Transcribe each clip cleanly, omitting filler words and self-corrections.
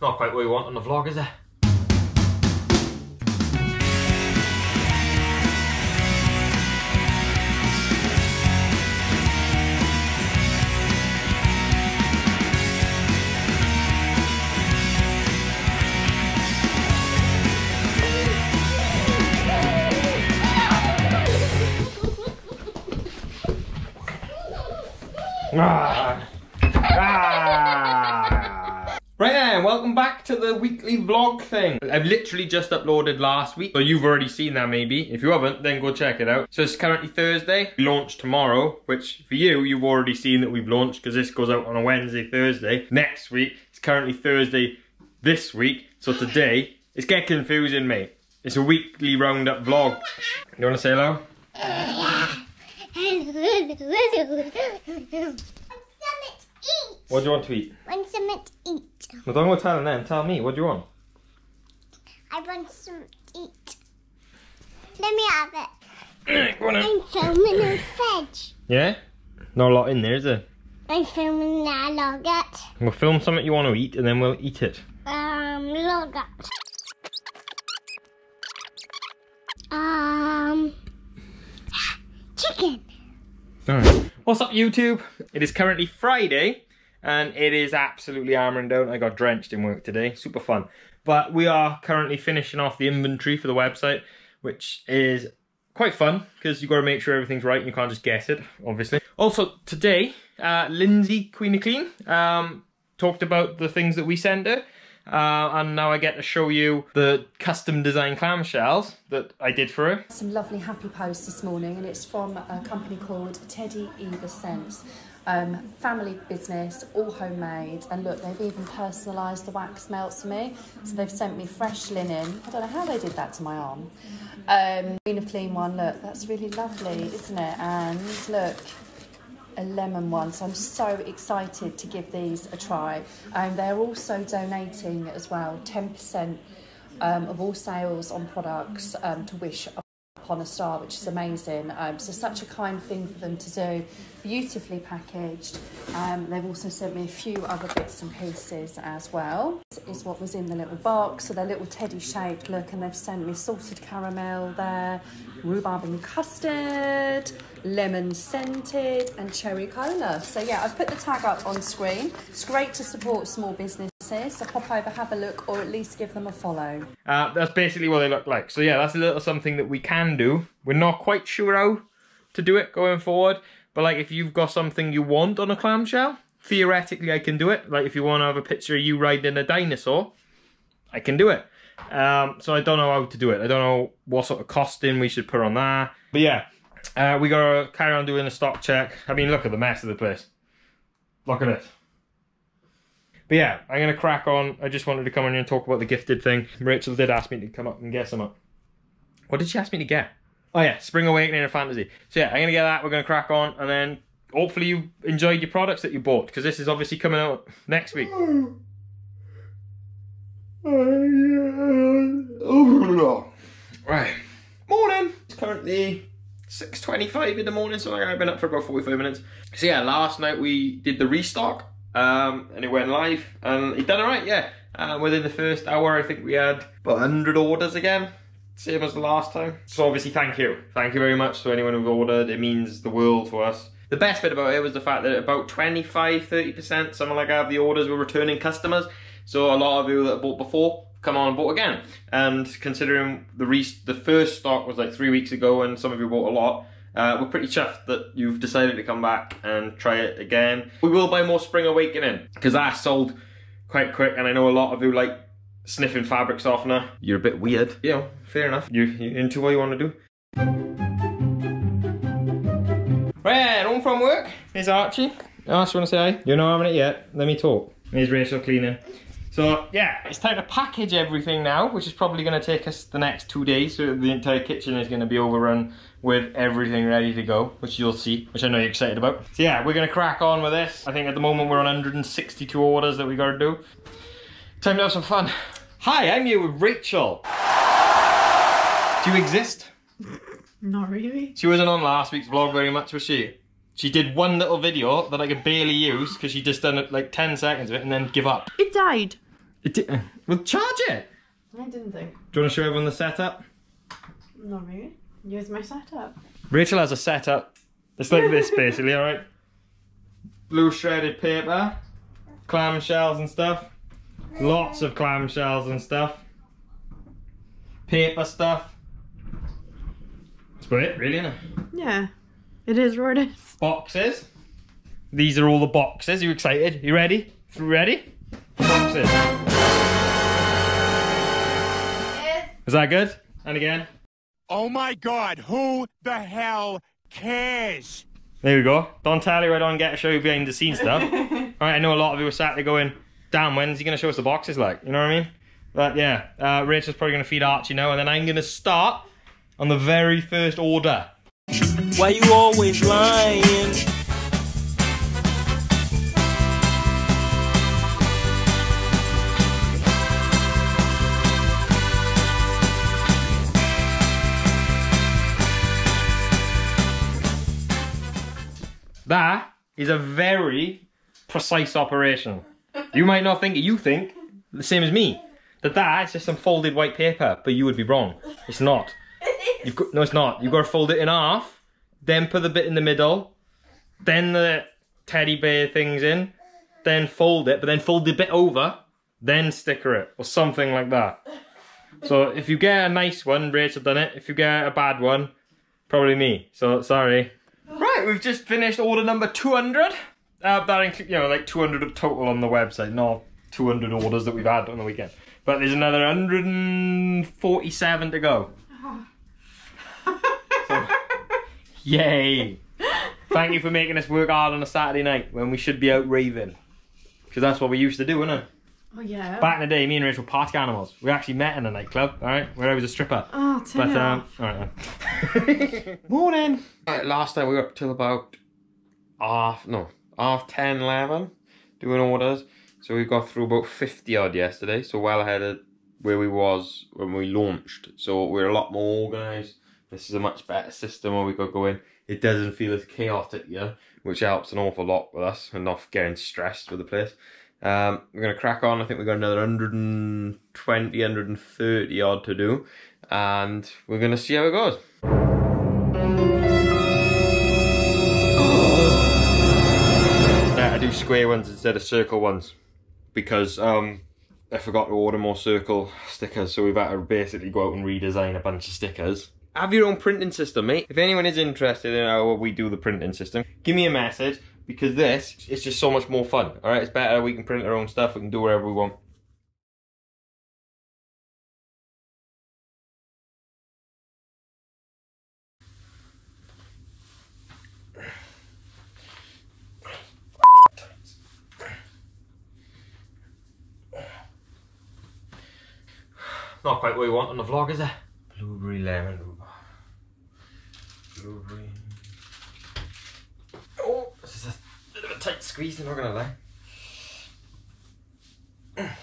Not quite what we want on the vlog, is it? Right then, welcome back to the weekly vlog thing. I've literally just uploaded last week, but you've already seen that maybe. If you haven't, then go check it out. So it's currently Thursday. We launch tomorrow, which for you, you've already seen that we've launched because this goes out on a Wednesday, Thursday. Next week, it's currently Thursday this week. So today, it's getting confusing, mate. It's a weekly roundup vlog. You want to say hello? What do you want to eat? I want something to eat. Well, don't go telling them. Tell me. What do you want? I want something to eat. Let me have it. I'm filming a veg. Yeah? Not a lot in there, is there? I'm filming a logget. We'll film something you want to eat and then we'll eat it. Logget. Chicken. Alright. What's up, YouTube? It is currently Friday. And it is absolutely hammering down. I got drenched in work today, super fun. But we are currently finishing off the inventory for the website, which is quite fun, because you've got to make sure everything's right and you can't just guess it, obviously. Also, today, Lindsay, Queen of Clean, talked about the things that we send her. And now I get to show you the custom designed clamshells that I did for her. Some lovely happy posts this morning, and it's from a company called Teddy Eva Sense. Family business, all homemade, and look, they've even personalised the wax melts for me. So they've sent me fresh linen. I don't know how they did that to my arm. Queen of Clean one, look, that's really lovely, isn't it? And look, a lemon one. So I'm so excited to give these a try. And they're also donating as well 10% of all sales on products to Wish on a Star, which is amazing. So such a kind thing for them to do. Beautifully packaged. They've also sent me a few other bits and pieces as well. This is what was in the little box. So their little teddy shaped look, and they've sent me salted caramel there, rhubarb and custard, lemon scented, and cherry cola. So yeah, I've put the tag up on screen. It's great to support small businesses. So pop over, have a look, or at least give them a follow. That's basically what they look like. So yeah, that's a little something that we can do. We're not quite sure how to do it going forward, but like if you've got something you want on a clamshell, theoretically I can do it. Like if you want to have a picture of you riding a dinosaur, I can do it. So I don't know how to do it. I don't know what sort of costing we should put on that. But yeah, we got to carry on doing a stock check. I mean, look at the mess of the place. Look at it. But yeah, I'm going to crack on. I just wanted to come on here and talk about the gifted thing. Rachel did ask me to come up and get some up. What did she ask me to get? Oh yeah, Spring Awakening and Fantasy. So yeah, I'm going to get that. We're going to crack on. And then hopefully you enjoyed your products that you bought. Because this is obviously coming out next week. Right. Morning. It's currently 6:25 in the morning. So I've been up for about 45 minutes. So yeah, last night we did the restock. And it went live and it done all right, yeah. Within the first hour, I think we had about 100 orders again, same as the last time. So obviously, thank you very much to anyone who ordered. It means the world to us. The best bit about it was the fact that about 25–30%, something like that, of the orders were returning customers. So a lot of you that bought before come on and bought again. And considering the first stock was like 3 weeks ago and some of you bought a lot, we're pretty chuffed that you've decided to come back and try it again. We will buy more Spring Awakening, because that sold quite quick, and I know a lot of you like sniffing fabric softener. You're a bit weird. You know, fair enough. You're into what you want to do. Right, home from work. Here's Archie. Archie, you want to say hi? You're not having it yet. Let me talk. Here's Rachel cleaning. So yeah, it's time to package everything now, which is probably going to take us the next 2 days. So the entire kitchen is going to be overrun with everything ready to go, which you'll see, which I know you're excited about. So yeah, we're going to crack on with this. I think at the moment we're on 162 orders that we got to do. Time to have some fun. Hi, I'm here with Rachel. Do you exist? Not really. She wasn't on last week's vlog very much, was she? She did one little video that I could barely use because she just done it like 10 seconds of it and then give up. It died. Well, charge it! I didn't think. Do you want to show everyone the setup? Not really. Here's my setup. Rachel has a setup. It's like this, basically, alright? Blue shredded paper, clamshells and stuff. Lots of clamshells and stuff. Paper stuff. That's about it, really, isn't it? Yeah. It is what it is. Boxes. These are all the boxes. Are you excited? You ready? You ready? Boxes. Yes. Is that good? And again. Oh my God, who the hell cares? There we go. Don't tell you I don't get to show you behind the scenes stuff. Alright, I know a lot of you were sat there going, damn, when's he going to show us the boxes like? You know what I mean? But yeah, Rachel's probably going to feed Archie now, and then I'm going to start on the very first order. Why you always lying? That is a very precise operation. You might not think it, you think, the same as me, that that's just some folded white paper, but you would be wrong. It's not. It is. You've got, no, it's not. You've got to fold it in half, then put the bit in the middle, then the teddy bear things in, then fold it, but then fold the bit over, then sticker it, or something like that. So if you get a nice one, Rachel done it. If you get a bad one, probably me. So sorry. Right, we've just finished order number 200. That includes, you know, like 200 total on the website, not 200 orders that we've had on the weekend. But there's another 147 to go. So, yay. Thank you for making us work hard on a Saturday night when we should be out raving. Because that's what we used to do, wasn't it? Oh, yeah. Back in the day, me and Rachel were party animals. We actually met in a nightclub, all right, where I was a stripper. Oh, but, all right, then. Morning. All right, last time we were up till about half 10, 11, doing orders. So we got through about 50 odd yesterday, so well ahead of where we was when we launched. So we're a lot more organised. This is a much better system where we got going. It doesn't feel as chaotic, yeah, which helps an awful lot with us and not getting stressed with the place. We're going to crack on. I think we've got another 120, 130 odd to do, and we're going to see how it goes. I do square ones instead of circle ones because I forgot to order more circle stickers, so we've had to basically go out and redesign a bunch of stickers. Have your own printing system, mate. If anyone is interested in how we do the printing system, give me a message. Because this, it's just so much more fun, all right? It's better, we can print our own stuff, we can do whatever we want. Not quite what you want on the vlog, is it? Blueberry lemon. Blueberry. Oh, this is a bit of a tight squeeze, I'm not gonna lie.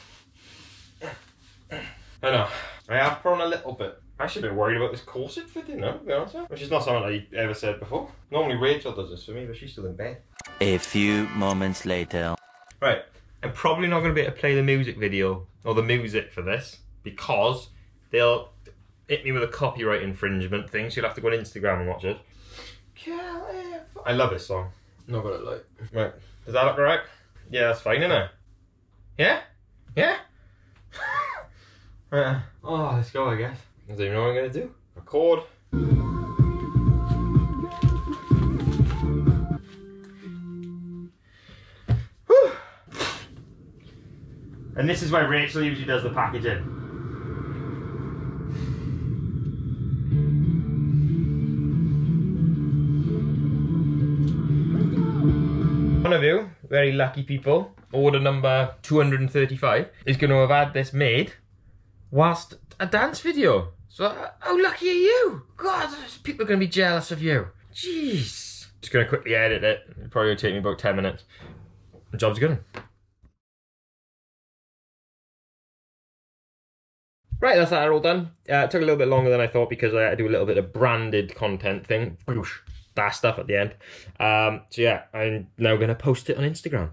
I know, I have put on a little bit. I should be worried about this corset fitting now, to be honest with you. Which is not something I ever said before. Normally Rachel does this for me, but she's still in bed. A few moments later. Right, I'm probably not gonna be able to play the music video, or the music for this, because they'll hit me with a copyright infringement thing, so you'll have to go on Instagram and watch it. I love this song. Not gonna lie. Right. Does that look right? Yeah, that's fine, isn't it? Yeah? Yeah? Right. Oh, let's go, I guess. I don't even know what I'm gonna do. Record. Whew. And this is why Rachel usually does the packaging. One of you, very lucky people, order number 235, is going to have had this made whilst a dance video. So, how lucky are you? God, people are going to be jealous of you. Jeez. Just going to quickly edit it. It'll probably take me about 10 minutes. The job's good. Right, that's that all done. It took a little bit longer than I thought because I had to do a little bit of branded content thing. Whoosh. That stuff at the end. So yeah, I'm now going to post it on Instagram,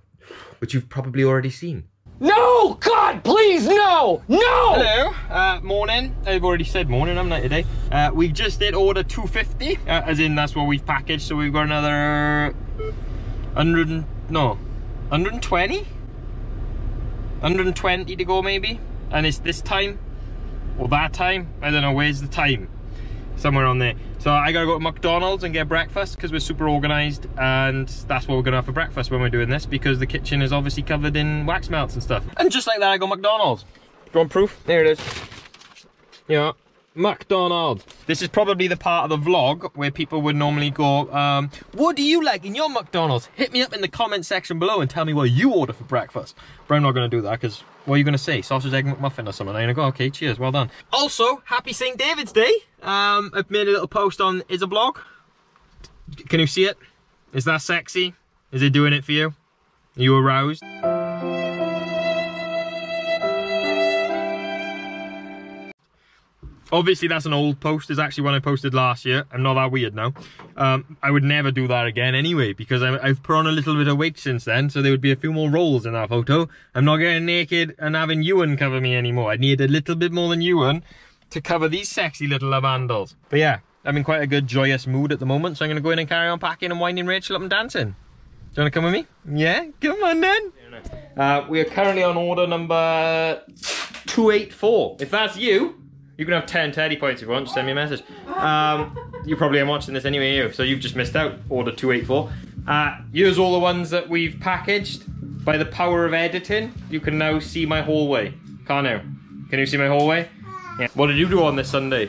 which you've probably already seen. No! God, please, no! No! Hello, morning. I've already said morning, haven't I, today? We just did order 250, as in that's what we've packaged, so we've got another 100, no, 120? 120 to go, maybe? And it's this time, or that time, I don't know, where's the time? Somewhere on there. So I gotta go to McDonald's and get breakfast because we're super organized, and that's what we're gonna have for breakfast when we're doing this, because the kitchen is obviously covered in wax melts and stuff. And just like that, I got McDonald's. Go on, proof. There it is. Yeah, McDonald's. This is probably the part of the vlog where people would normally go, what do you like in your McDonald's? Hit me up in the comment section below and tell me what you order for breakfast. But I'm not gonna do that, because what are you gonna say? Sausage, egg, McMuffin or something? I'm gonna go, okay, cheers, well done. Also, happy St. David's Day. I've made a little post on isabloguk. Can you see it? Is that sexy? Is it doing it for you? Are you aroused? Obviously that's an old post. It's actually one I posted last year. I'm not that weird now. I would never do that again anyway, because I've put on a little bit of weight since then, so there would be a few more rolls in that photo. I'm not getting naked and having Ewan cover me anymore. I need a little bit more than Ewan to cover these sexy little love handles. But yeah, I'm in quite a good joyous mood at the moment, so I'm gonna go in and carry on packing and winding Rachel up and dancing. Do you wanna come with me? Yeah, come on then. We are currently on order number 284. If that's you, you can have 10 Teddy points if you want, just send me a message. You probably aren't watching this anyway, so you've just missed out, order 284. Here's all the ones that we've packaged. By the power of editing, you can now see my hallway. Can't you? Can you see my hallway? Yeah. What did you do on this Sunday?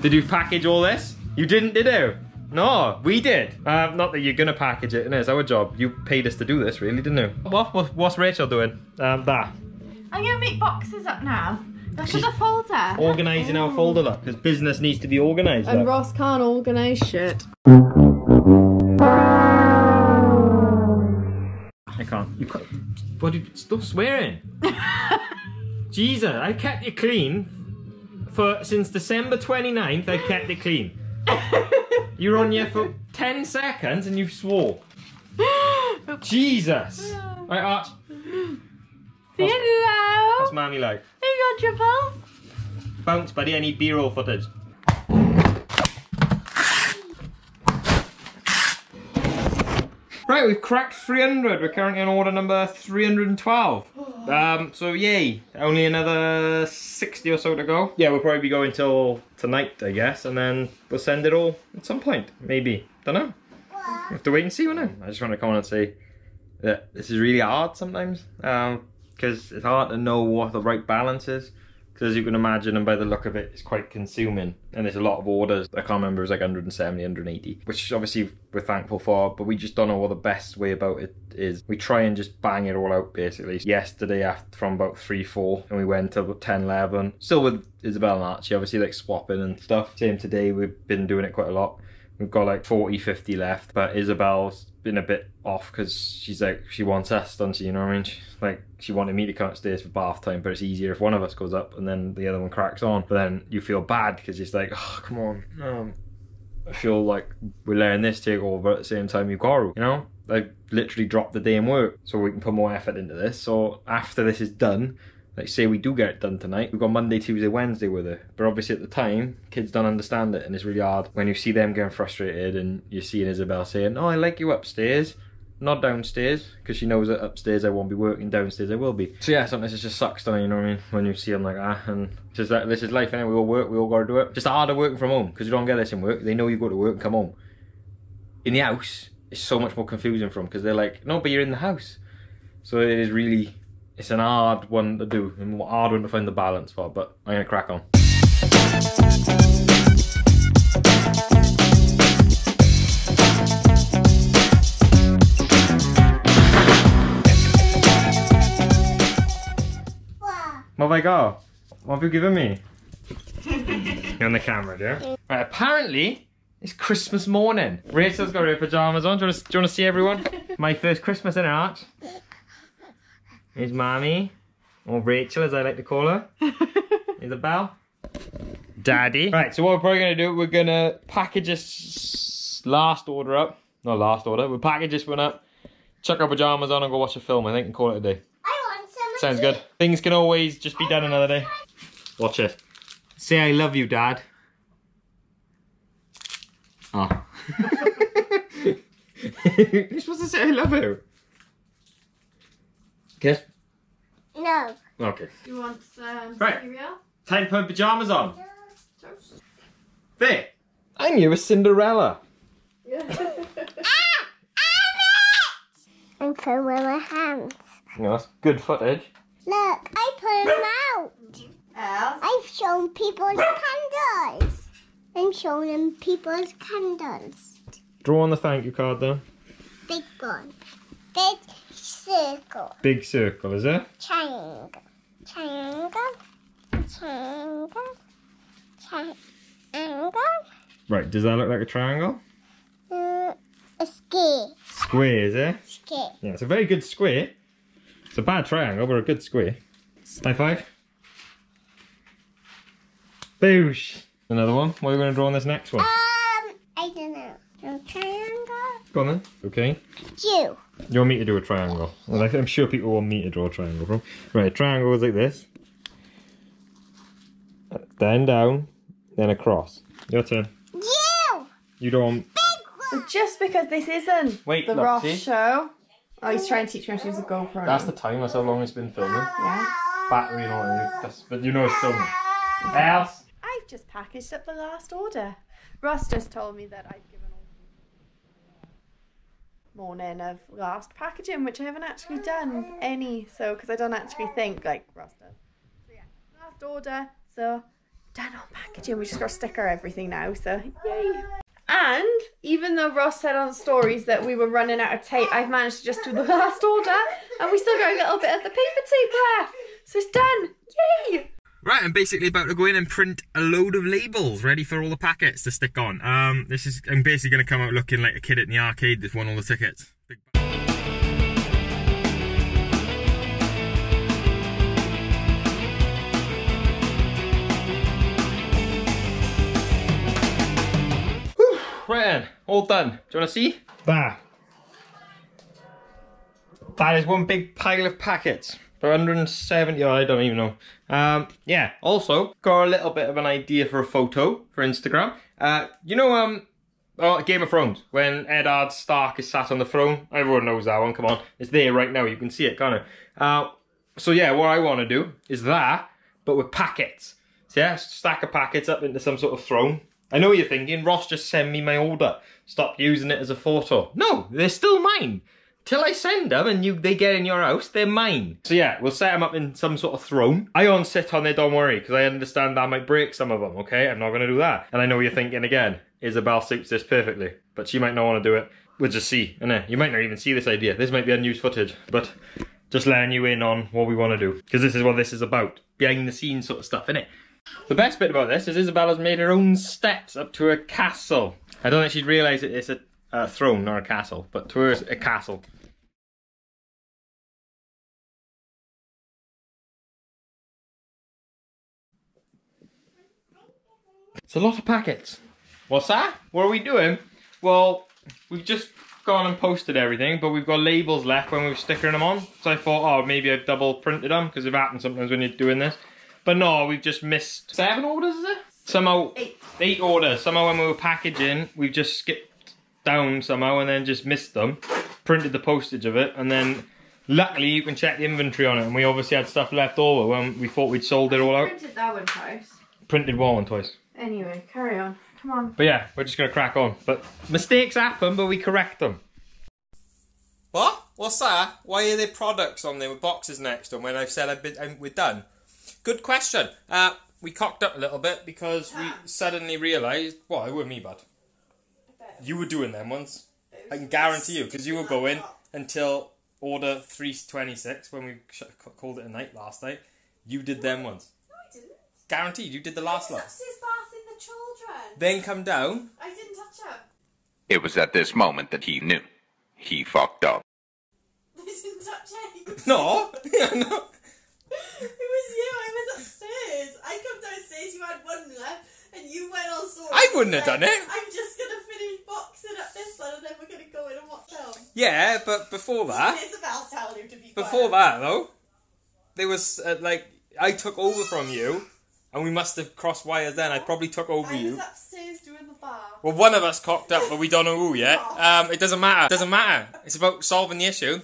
Did you package all this? You didn't, did you? No, we did. Not that you're gonna package it, and it's our job. You paid us to do this, really, didn't you? What's Rachel doing? I'm gonna make boxes up now. That's just a folder. Organising our folder, look, because business needs to be organised. And Ross can't organise shit. I can't. You can't. What are you still swearing? Jesus, I've kept it clean since December 29th. I've kept it clean. You're on here for 10 seconds and you swore. Jesus. All right, Arch. Hello. What's Mammy like? You got your balls? Bounce, buddy. I need B-roll footage. Right, we've cracked 300. We're currently on order number 312. So yay! Only another 60 or so to go. Yeah, we'll probably be going till tonight, I guess, and then we'll send it all at some point. Maybe. Don't know. We'll have to wait and see, won't we? I just want to come on and say that this is really hard sometimes. Because it's hard to know what the right balance is, because as you can imagine, and by the look of it, it's quite consuming, and there's a lot of orders. I can't remember, it was like 170, 180, which obviously we're thankful for, but we just don't know what the best way about it is. We try and just bang it all out, basically. Yesterday, after from about 3, 4, and we went to about 10, 11, still with Isabel and Archie, obviously, like swapping and stuff. Same today, we've been doing it quite a lot. We've got like 40, 50 left, but Isabel's been a bit off because she's like, she wants us, doesn't she? You know what I mean? She wanted me to come upstairs for bath time, but it's easier if one of us goes up and then the other one cracks on. But then you feel bad because it's like, oh, come on. I feel like we're letting this take over, but at the same time, you know? Like, literally dropped the day in work so we can put more effort into this. So after this is done, like say we do get it done tonight, we've got Monday, Tuesday, Wednesday with her. But obviously at the time, kids don't understand it, and it's really hard when you see them getting frustrated and you're seeing Isabel saying, oh, I like you upstairs, not downstairs, because she knows that upstairs I won't be working, downstairs I will be. So yeah, sometimes it just sucks, don't you know what I mean? When you see them like that, and just that, this is life, innit? We all work, we all gotta do it. Just harder working from home, because you don't get this in work. They know you go to work and come home. In the house, it's so much more confusing for them, because they're like, no, but you're in the house. So it is really, it's an hard one to do, and a hard one to find the balance for, but I'm gonna crack on. What have I got? What have you given me? You're on the camera, yeah? Right, apparently, it's Christmas morning. Rachel's got her pajamas on. Do you wanna see everyone? My first Christmas in her heart. Is Mommy, or Rachel as I like to call her, Isabel, Daddy. Right, so what we're probably going to do, we're going to package this last order up. Not last order, we'll package this one up, chuck our pyjamas on and go watch a film, I think, and call it a day. I want some Sounds good. Things can always just be done another day. Watch it. Say I love you, Dad. Oh. You're supposed to say I love you. Kiss? No. Okay. You want some cereal? Time to put pyjamas on. Yeah. There. I knew a Cinderella. I put them in my hands. No, that's good footage. Look, I put them out. I've shown people's candles. I'm showing them people's candles. Draw on the thank you card though. Big one. Big circle. Big circle, is it? Triangle. Triangle. Triangle. Triangle. Right, does that look like a triangle? A square. Square, is it? Square. Yeah, it's a very good square. It's a bad triangle, but a good square. High five. Boosh. Another one. What are we going to draw on this next one? I don't know. A triangle? Go on then. Okay. You. You want me to do a triangle? Well, I'm sure people want me to draw a triangle from. Right, a triangle is like this. Then down, then across. Your turn. You! You don't want... So just because this isn't the Ross show... Oh, he's trying to teach me how to use a GoPro. That's the time, that's how long it's been filming. Yeah. Battery and all that, but you know it's filming. Else? I've just packaged up the last order. Ross just told me that I'd given all the morning of last packaging, which I haven't actually done any, so, because I don't actually think, like, Ross does. So yeah, last order, so done on packaging. We just got to sticker everything now, so yay. And even though Ross said on stories that we were running out of tape, I've managed to just do the last order and we still got a little bit of the paper tape left. So it's done. Yay! Right, I'm basically about to go in and print a load of labels ready for all the packets to stick on. I'm basically going to come out looking like a kid at the arcade that's won all the tickets. Right then, all done. Do you want to see? That. That is one big pile of packets. For 170, oh, I don't even know. Yeah, also, got a little bit of an idea for a photo for Instagram. You know, Game of Thrones, when Eddard Stark is sat on the throne. Everyone knows that one, come on. It's there right now, you can see it, can't it? So yeah, what I want to do is that, but with packets. So yeah, stack of packets up into some sort of throne. I know you're thinking, Ross just sent me my order. Stop using it as a photo. No, they're still mine. Till I send them and they get in your house, they're mine. So yeah, we'll set them up in some sort of throne. I won't sit on there, don't worry, because I understand I might break some of them, okay? I'm not going to do that. And I know you're thinking again, Isabel suits this perfectly, but she might not want to do it. We'll just see, innit? You might not even see this idea. This might be unused footage, but just letting you in on what we want to do, because this is what this is about. Behind the scenes sort of stuff, innit? The best bit about this is Isabella's made her own steps up to a castle. I don't think she'd realise that it's a throne, not a castle, but to her it's a castle. It's a lot of packets. What's that? What are we doing? Well, we've just gone and posted everything, but we've got labels left when we were stickering them on. So I thought, oh, maybe I've double printed them, because it happens sometimes when you're doing this. But no, we've just missed 7 orders, is it? Somehow, 8 orders. Somehow when we were packaging, we've just skipped down somehow and then just missed them. Printed the postage of it, and then luckily you can check the inventory on it. And we obviously had stuff left over when we thought we'd sold it all out. Printed that one twice. Printed one twice. Anyway, carry on. Come on. But yeah, we're just going to crack on. But mistakes happen, but we correct them. What? What's that? Why are there products on there with boxes next to them when I've said we're done? Good question. We cocked up a little bit because we suddenly realised, well, it wasn't me, bud. You were doing them ones. I can guarantee you, because you were going until order 326 when we called it a night last night. You did them ones. No, I didn't. Guaranteed, you did the last lot. I was upstairs bathing the children. Then come down. I didn't touch up. It was at this moment that he knew. He fucked up. I didn't touch it. No. Yeah, no. It was you, I was upstairs. I come downstairs, you had one left, and you went all sorts. I wouldn't have done it. I'm just going to finish boxing up this one, and then we're going to go in and watch film. Yeah, but before that... Isabel's telling you to be quiet. Before that, though, there was, like, I took over from you, and we must have crossed wires then. I probably took over you. I was upstairs doing the bar. Well, one of us cocked up, but we don't know who yet. It doesn't matter. It doesn't matter. It's about solving the issue,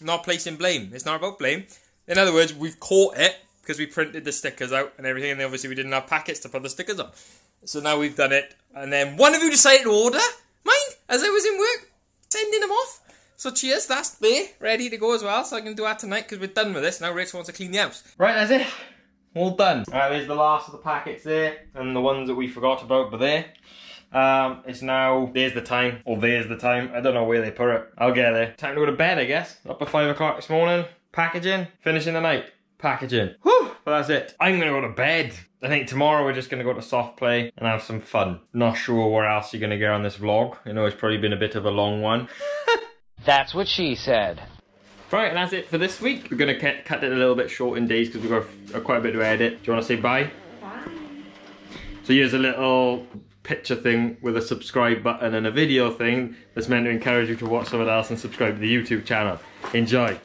not placing blame. It's not about blame. In other words, we've caught it, because we printed the stickers out and everything, and obviously we didn't have packets to put the stickers on. So now we've done it, and then one of you decided to order mine, as I was in work, sending them off. So cheers, that's there, ready to go as well, so I can do that tonight, because we're done with this. Now Rachel wants to clean the house. Right, that's it. All done. Alright, there's the last of the packets there, and the ones that we forgot about were there. It's now, there's the time. I don't know where they put it. I'll get there. Time to go to bed, I guess. Up at 5 o'clock this morning, packaging, finishing the night. Packaging. Whew, but that's it. I'm gonna go to bed. I think tomorrow we're just gonna go to soft play and have some fun. Not sure where else you're gonna get on this vlog. You know, it's probably been a bit of a long one. That's what she said. Right, and that's it for this week. We're gonna cut it a little bit short in days because we've got quite a bit to edit. Do you wanna say bye? Bye. So here's a little picture thing with a subscribe button and a video thing that's meant to encourage you to watch someone else and subscribe to the YouTube channel. Enjoy.